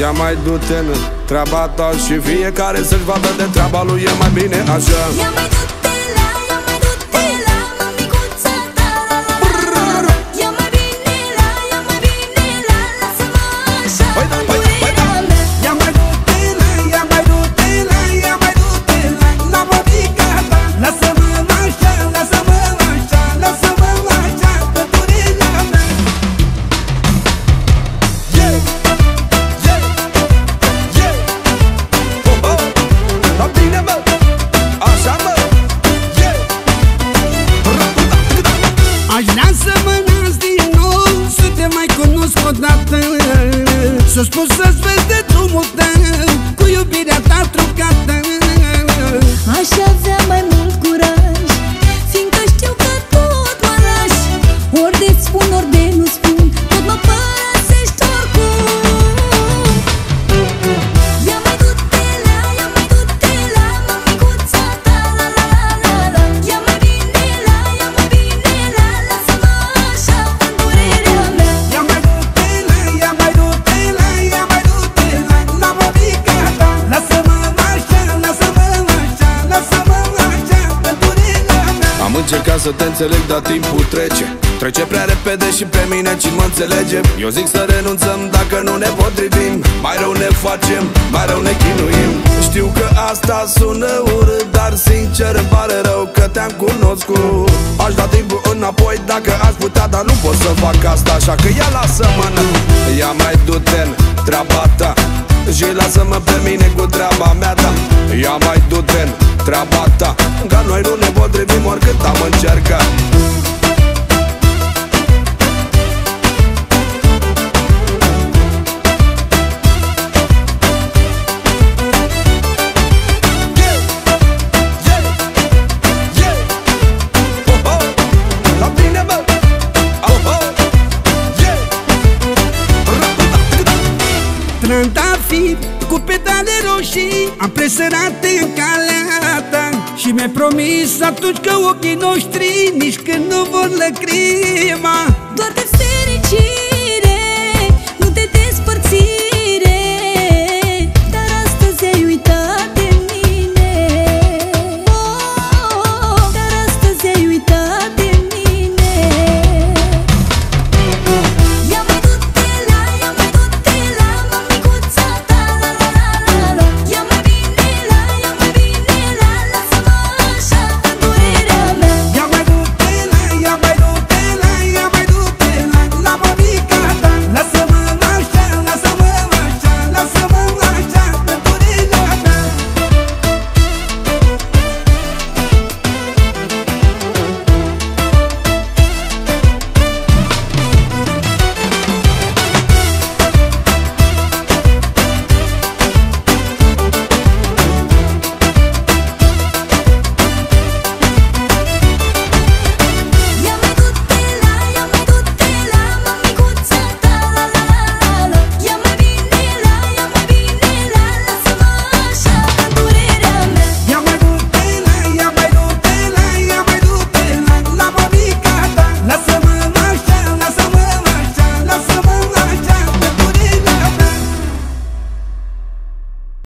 Ia mai du-te în treaba ta și fiecare să-și vadă de treaba lui, e mai bine așa. Ia mai du-te la, ia mai du-te la mămicuța ta, la, la, la, la, la. Ia mai bine la, ia mai bine la, lasă-mă așa. Păi da, păi da, păi da. Ia mai du-te la, ia mai du-te la, ia mai du-te la, la mămica ta. Lasă-mă așa, lasă-mă așa, lasă-mă așa, păturina mea. Yeah! Odată s-o spus să-ți vezi de drumul tău, cu iubirea ta trucată. Aș avea mai mult curaj, fiindcă știu că tot mă lași. Ori de spun, ori de nu spun, tot mă părăsești oricum. Ia mai du-te la, ia mai du-te la mămicuța ta, la, la, la, la. Ia mai bine la, ia mai bine la, lasă-mă așa în durerea mea. Încerca să te înțeleg, dar timpul trece prea repede și pe mine cine mă înțelege? Eu zic să renunțăm dacă nu ne potrivim, mai rău ne facem, mai rău ne chinuim. Știu că asta sună urât, dar sincer îmi pare rău că te-am cunoscut. Aș da timpul înapoi dacă aș putea, dar nu pot să fac asta, așa că ia lasă-mă. Ia mai du-te în treaba ta și lasă-mă pe mine cu treaba mea, da. Ia mai du-te în treaba ta, că noi nu ne potrivim oricât am încercat. Trandafiri cu pedale roșii am presărate în calea ta și mi-ai promis atunci că ochii noștri nici când nu vor lăcrima.